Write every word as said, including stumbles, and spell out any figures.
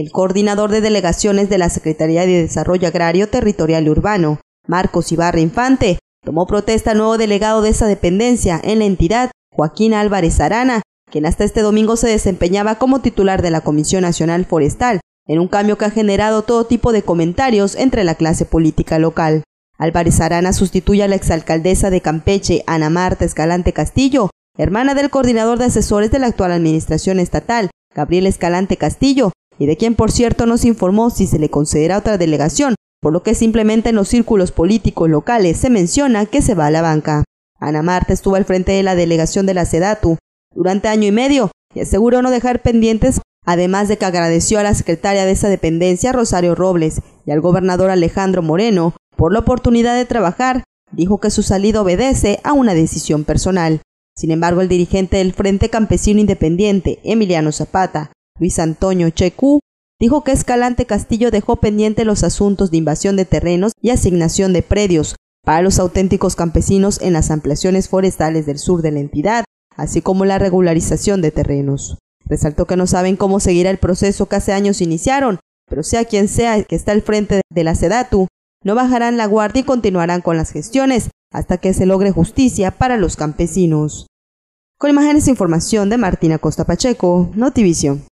El coordinador de delegaciones de la Secretaría de Desarrollo Agrario, Territorial y Urbano, Marcos Ibarra Infante, tomó protesta al nuevo delegado de esa dependencia en la entidad, Joaquín Álvarez Arana, quien hasta este domingo se desempeñaba como titular de la Comisión Nacional Forestal, en un cambio que ha generado todo tipo de comentarios entre la clase política local. Álvarez Arana sustituye a la exalcaldesa de Campeche, Ana Marta Escalante Castillo, hermana del coordinador de asesores de la actual administración estatal, Gabriel Escalante Castillo, y de quien por cierto no se informó si se le concederá otra delegación, por lo que simplemente en los círculos políticos locales se menciona que se va a la banca. Ana Marta estuvo al frente de la delegación de la SEDATU durante año y medio y aseguró no dejar pendientes, además de que agradeció a la secretaria de esa dependencia, Rosario Robles, y al gobernador Alejandro Moreno por la oportunidad de trabajar. Dijo que su salida obedece a una decisión personal. Sin embargo, el dirigente del Frente Campesino Independiente, Emiliano Zapata, Luis Antonio Checu, dijo que Escalante Castillo dejó pendiente los asuntos de invasión de terrenos y asignación de predios para los auténticos campesinos en las ampliaciones forestales del sur de la entidad, así como la regularización de terrenos. Resaltó que no saben cómo seguirá el proceso que hace años iniciaron, pero sea quien sea que está al frente de la SEDATU, no bajarán la guardia y continuarán con las gestiones hasta que se logre justicia para los campesinos. Con imágenes e información de Martina Costa Pacheco, NotiVision.